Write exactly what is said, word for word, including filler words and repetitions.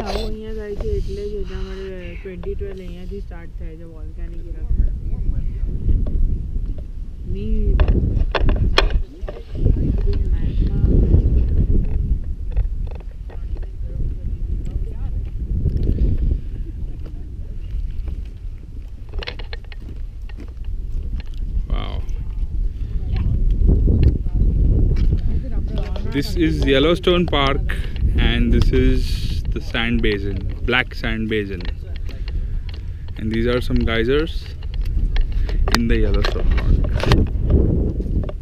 twenty twelve start થાય જે વોલ્કેનિક This is Yellowstone Park, and this is the sand basin, Black Sand Basin. And these are some geysers in the Yellowstone Park.